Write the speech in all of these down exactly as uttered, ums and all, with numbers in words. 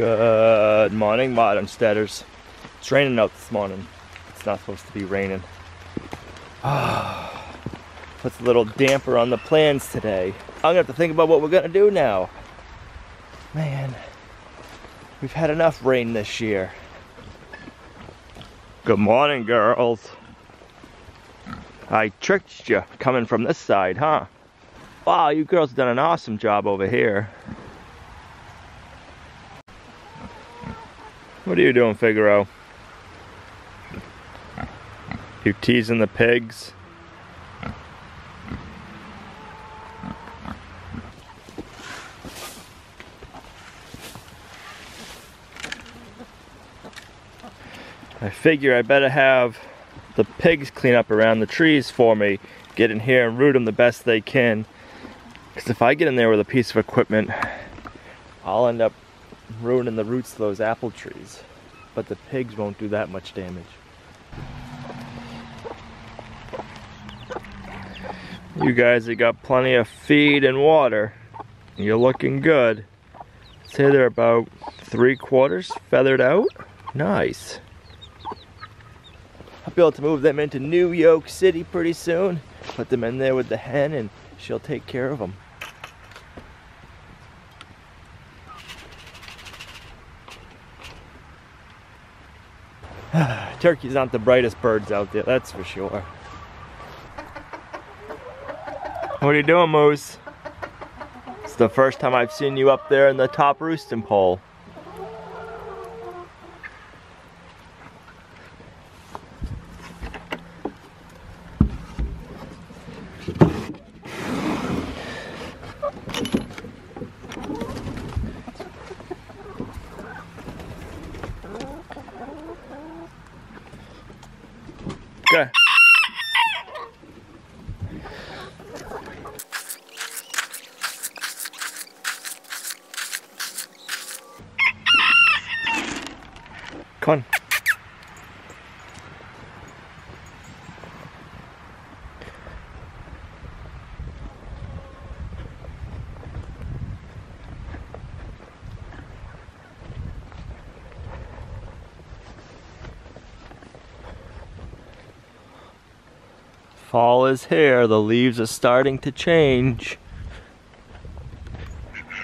Good morning, Modern Steaders. It's raining out this morning. It's not supposed to be raining. Ah, puts a little damper on the plans today. I'm gonna have to think about what we're gonna do now. Man, we've had enough rain this year. Good morning, girls. I tricked you coming from this side, huh? Wow, you girls have done an awesome job over here. What are you doing, Figaro? You teasing the pigs? I figure I better have the pigs clean up around the trees for me, get in here and root them the best they can. Because if I get in there with a piece of equipment, I'll end up ruining the roots of those apple trees, but the pigs won't do that much damage. You guys have got plenty of feed and water. You're looking good. I'd say they're about three quarters feathered out. Nice. I'll be able to move them into New York City pretty soon. Put them in there with the hen and she'll take care of them. Turkeys aren't the brightest birds out there, that's for sure. What are you doing, Moose? It's the first time I've seen you up there in the top roosting pole. Good. Come on. Fall is here, the leaves are starting to change.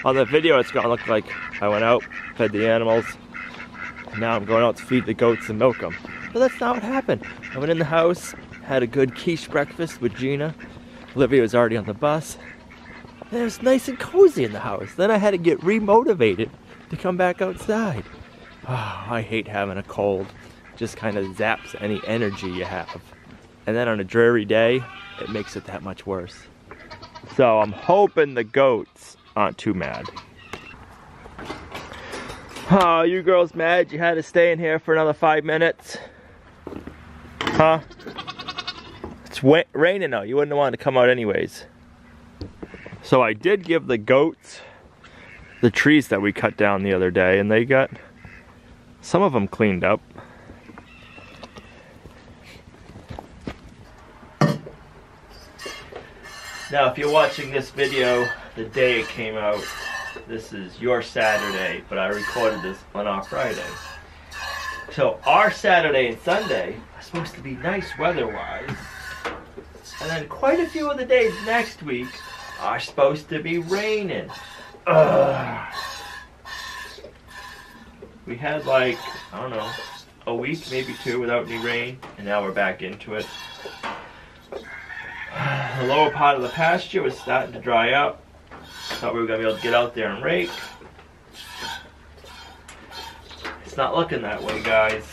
On the video it's gonna look like I went out, fed the animals, and now I'm going out to feed the goats and milk them. But that's not what happened. I went in the house, had a good quiche breakfast with Gina. Olivia was already on the bus. And it was nice and cozy in the house. Then I had to get remotivated to come back outside. Oh, I hate having a cold. It just kind of zaps any energy you have. And then on a dreary day, it makes it that much worse. So I'm hoping the goats aren't too mad. Oh, you girls mad you had to stay in here for another five minutes? Huh? It's raining now, you wouldn't want to come out anyways. So I did give the goats the trees that we cut down the other day, and they got some of them cleaned up. Now, if you're watching this video the day it came out, this is your Saturday, but I recorded this on our Friday. So our Saturday and Sunday are supposed to be nice weather-wise. And then quite a few of the days next week are supposed to be raining. Ugh. We had like, I don't know, a week, maybe two without any rain, and now we're back into it. The lower part of the pasture was starting to dry up. Thought we were going to be able to get out there and rake. It's not looking that way, guys.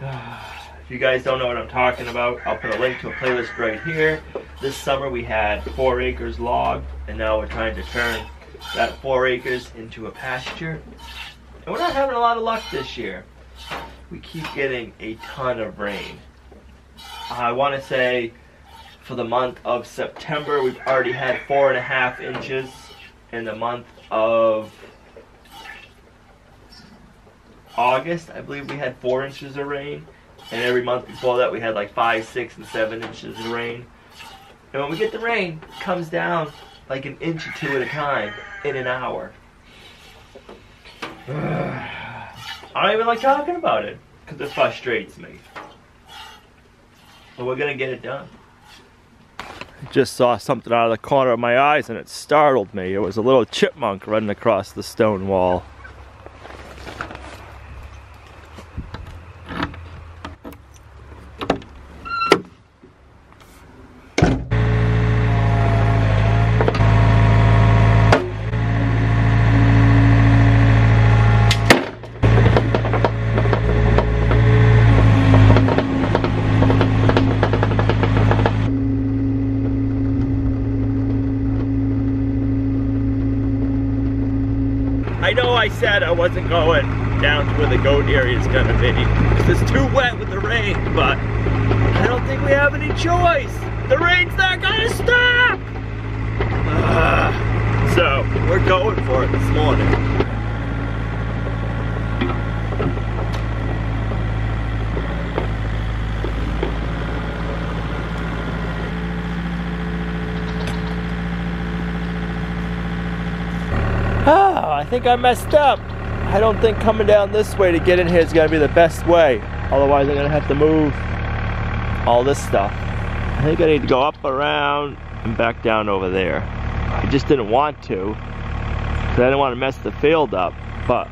If you guys don't know what I'm talking about, I'll put a link to a playlist right here. This summer we had four acres logged, and now we're trying to turn that four acres into a pasture. And we're not having a lot of luck this year. We keep getting a ton of rain. I want to say for the month of September, we've already had four and a half inches. In the month of August, I believe we had four inches of rain. And every month before that, we had like five, six, and seven inches of rain. And when we get the rain, it comes down like an inch or two at a time in an hour. I don't even like talking about it because it frustrates me. But we're gonna get it done. I just saw something out of the corner of my eyes and it startled me. It was a little chipmunk running across the stone wall. I said I wasn't going down to where the goat area is gonna be. It's too wet with the rain, but I don't think we have any choice. The rain's not gonna stop! Uh, so, we're going for it this morning. I think I messed up. I don't think coming down this way to get in here is going to be the best way. Otherwise I'm going to have to move all this stuff. I think I need to go up around and back down over there. I just didn't want to, because I didn't want to mess the field up. But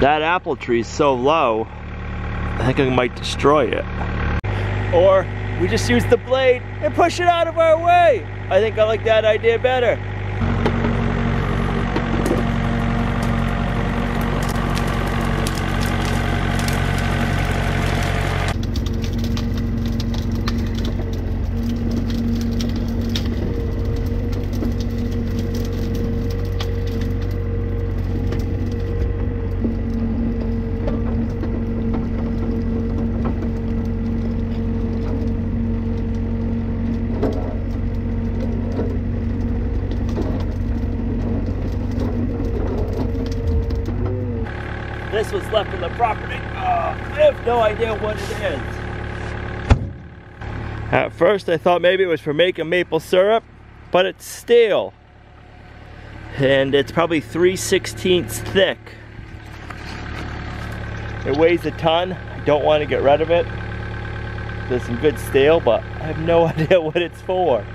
that apple tree is so low, I think I might destroy it. Or we just use the blade and push it out of our way. I think I like that idea better. This was left on the property. Oh, I have no idea what it is. At first I thought maybe it was for making maple syrup, but it's steel. And it's probably three sixteenths thick. It weighs a ton. I don't want to get rid of it. There's some good steel, but I have no idea what it's for.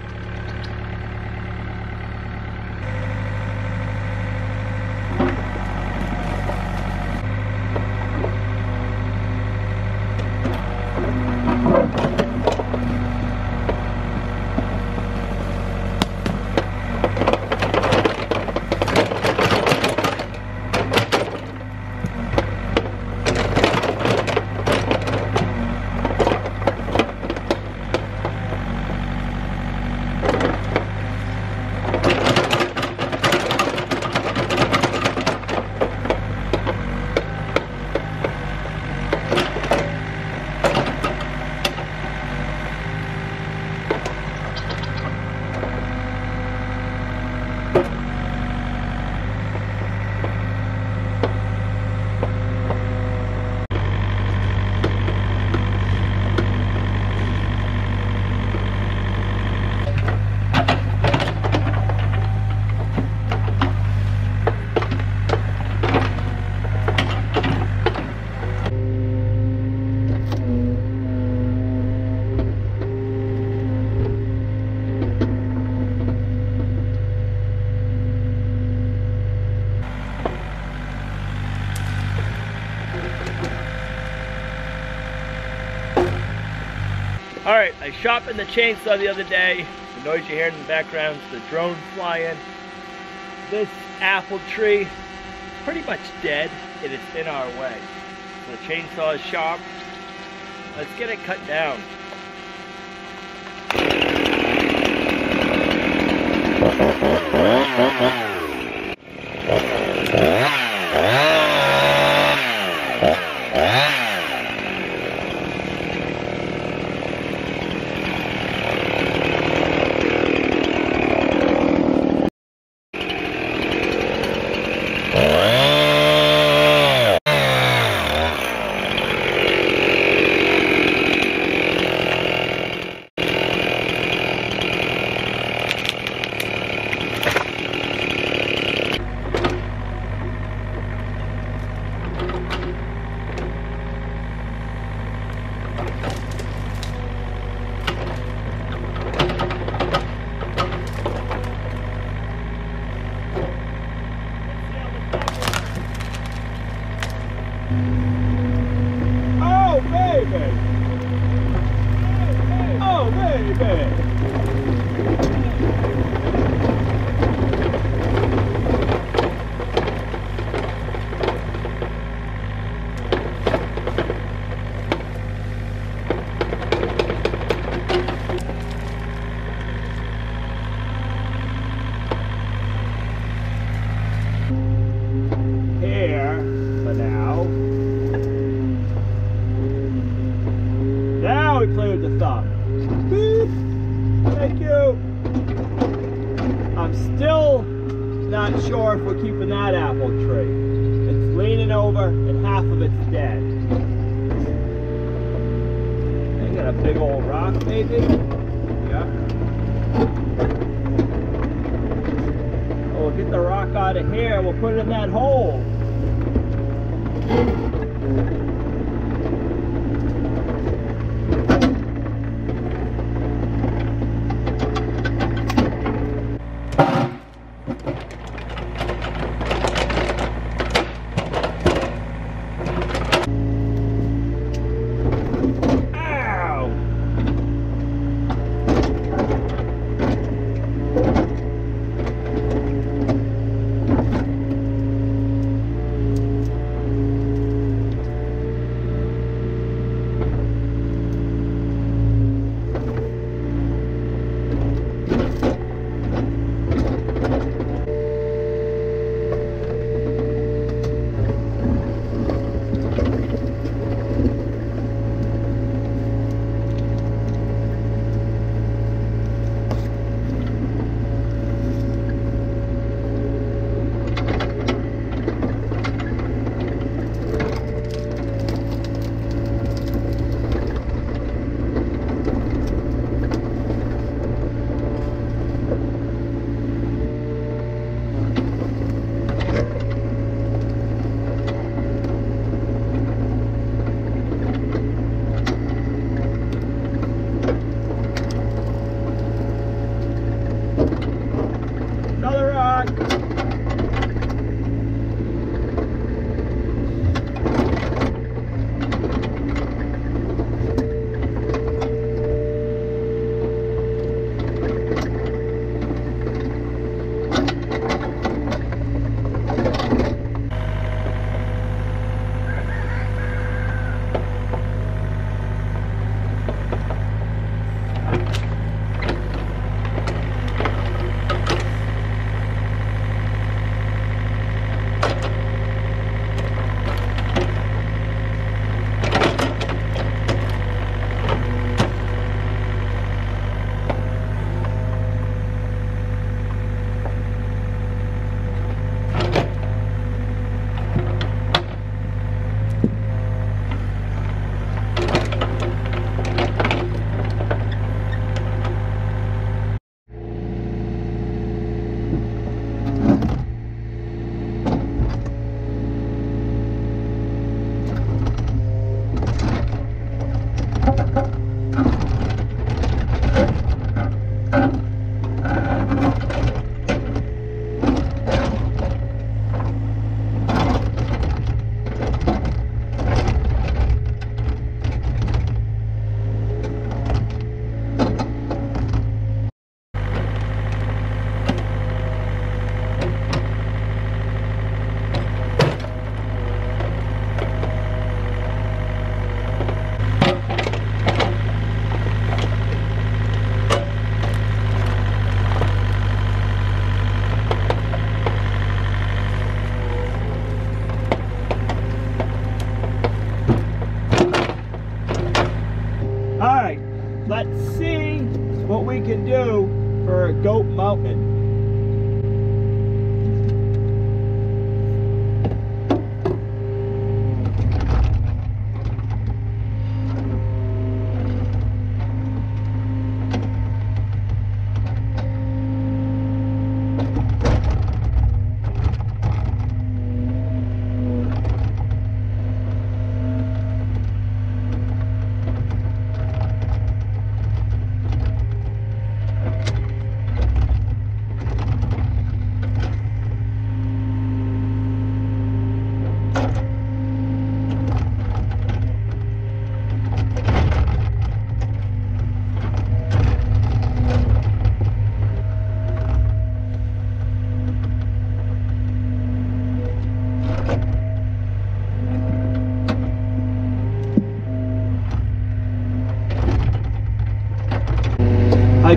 Alright, I sharpened the chainsaw the other day. The noise you hear in the background is the drone flying. This apple tree is pretty much dead and it's in our way. So the chainsaw is sharp. Let's get it cut down.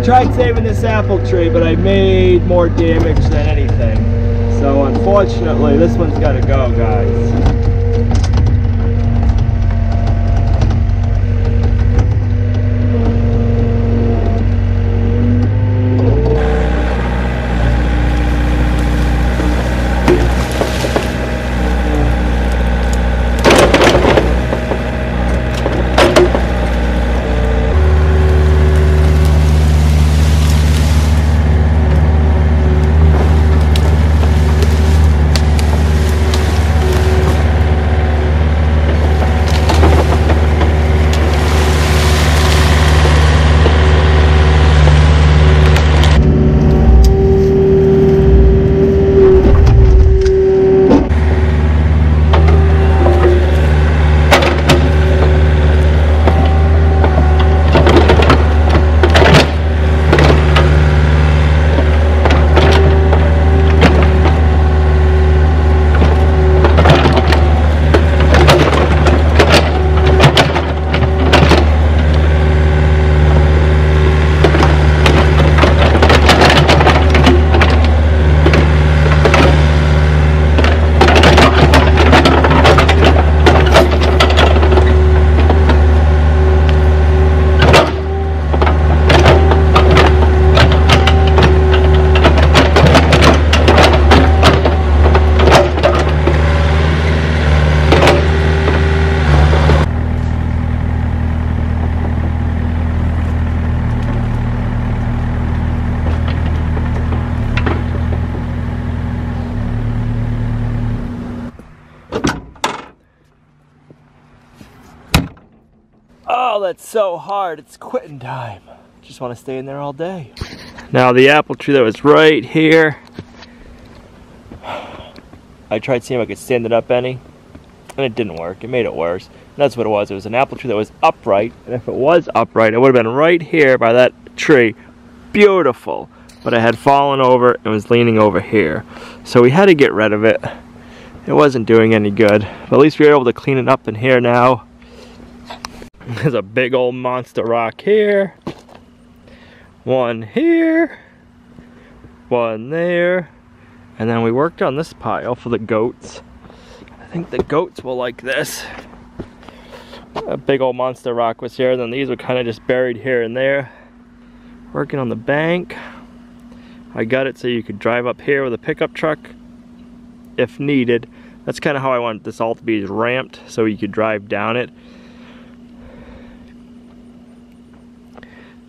tried saving this apple tree, but I made more damage than anything. So unfortunately, this one's gotta go, guys. Oh, that's so hard. It's quitting time. Just want to stay in there all day. Now the apple tree that was right here, I tried seeing if I could stand it up any, and it didn't work. It made it worse. And that's what it was. It was an apple tree that was upright, and if it was upright, it would have been right here by that tree. Beautiful. But it had fallen over and was leaning over here. So we had to get rid of it. It wasn't doing any good. But at least we were able to clean it up in here now. There's a big old monster rock here, one here, one there, and then we worked on this pile for the goats. I think the goats will like this. A big old monster rock was here, and then these were kind of just buried here and there. Working on the bank. I got it so you could drive up here with a pickup truck if needed. That's kind of how I wanted this all to be, ramped so you could drive down it.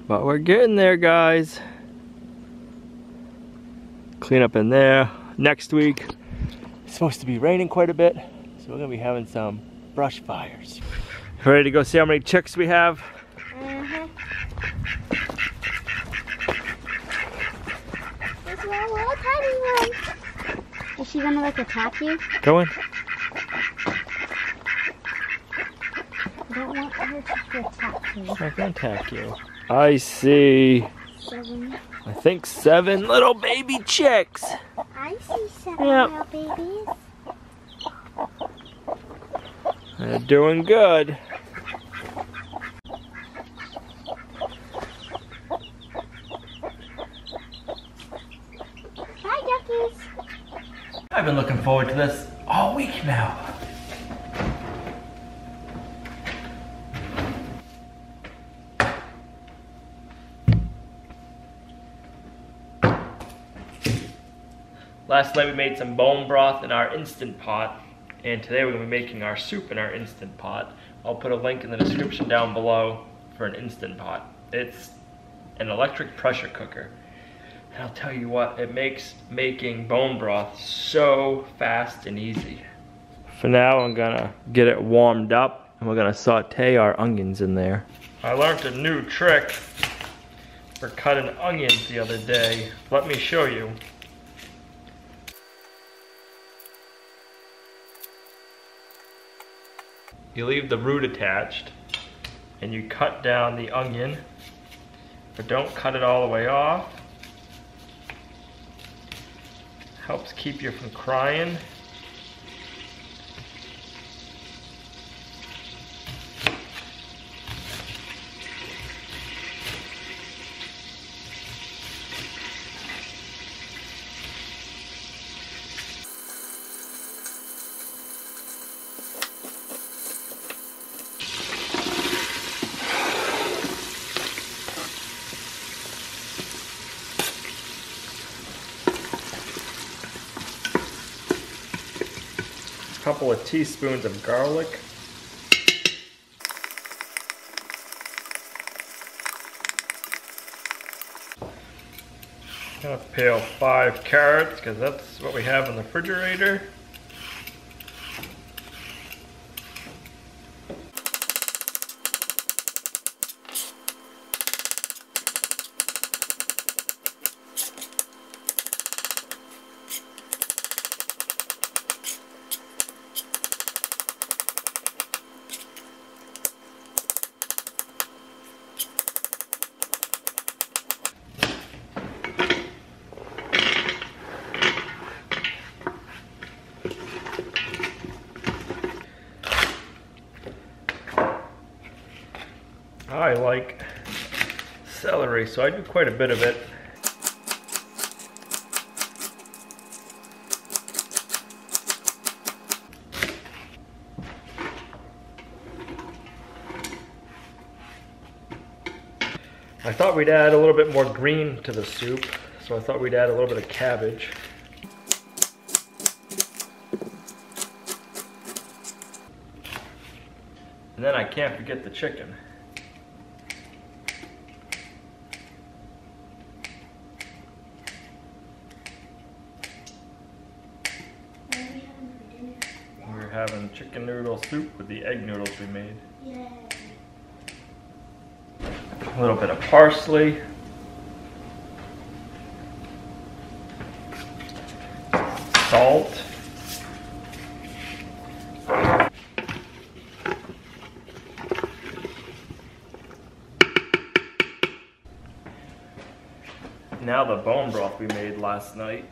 But we're getting there, guys. Clean up in there. Next week, it's supposed to be raining quite a bit, so we're gonna be having some brush fires. Ready to go see how many chicks we have? Mm-hmm. There's one little tiny one. Is she gonna like attack you? Go in. I don't want her to attack you. She's not gonna attack you. I see, seven. I think seven little baby chicks. I see seven yep. little babies. They're doing good. Hi, duckies. I've been looking forward to this all week now. Last night we made some bone broth in our Instant Pot, and today we're going to be making our soup in our Instant Pot. I'll put a link in the description down below for an Instant Pot. It's an electric pressure cooker. And I'll tell you what, it makes making bone broth so fast and easy. For now I'm going to get it warmed up, and we're going to saute our onions in there. I learned a new trick for cutting onions the other day. Let me show you. You leave the root attached, and you cut down the onion, but don't cut it all the way off. Helps keep you from crying. couple of teaspoons of garlic. I'm going to peel five carrots because that's what we have in the refrigerator. I like celery, so I do quite a bit of it. I thought we'd add a little bit more green to the soup, so I thought we'd add a little bit of cabbage. And then I can't forget the chicken. Having chicken noodle soup with the egg noodles we made. Yay. A little bit of parsley. Salt. Now the bone broth we made last night.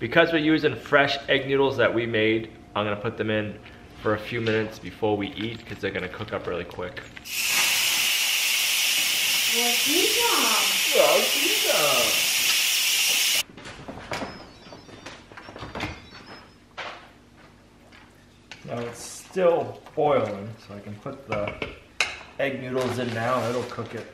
Because we're using fresh egg noodles that we made, I'm gonna put them in for a few minutes before we eat because they're gonna cook up really quick. Now it's still boiling, so I can put the egg noodles in now and it'll cook it.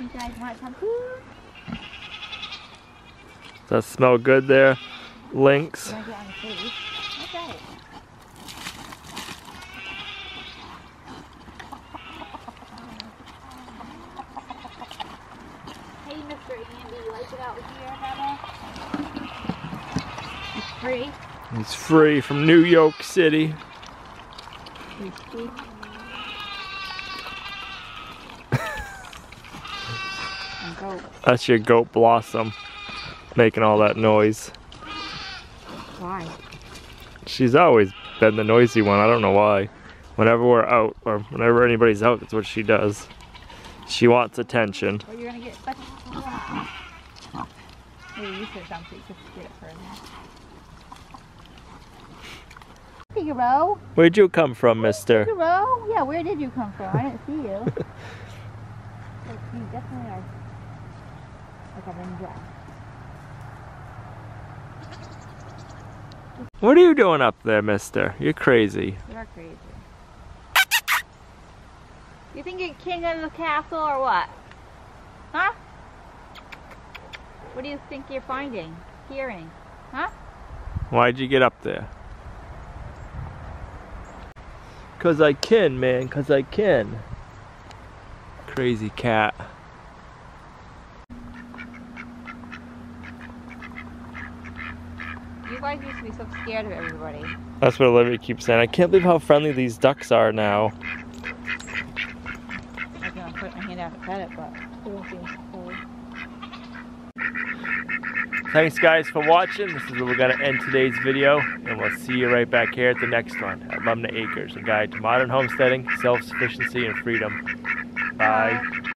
You guys want some food? Does that smell good there, Lynx? Okay. Hey, Mister Andy, you like it out here, Baba? It's free. It's free from New York City. That's your goat Blossom making all that noise. Why? She's always been the noisy one. I don't know why. Whenever we're out or whenever anybody's out, that's what she does. She wants attention. Well, you're gonna get such a... Maybe you should have done it just to get it further. Figaro. Where'd you come from, mister? Figaro? Yeah, where did you come from? I didn't see you. But you definitely are like a ninja. What are you doing up there, mister? You're crazy. You're crazy. You think you're king of the castle or what? Huh? What do you think you're finding? Hearing? Huh? Why'd you get up there? Cause I can, man, cause I can. Crazy cat. You guys used to be so scared of everybody. That's what Olivia keeps saying. I can't believe how friendly these ducks are now. I was gonna put my hand out to pet it, but it won't be cold. Thanks guys for watching. This is where we're going to end today's video, and we'll see you right back here at the next one at Lumnah Acres, a guide to modern homesteading, self-sufficiency, and freedom. Bye.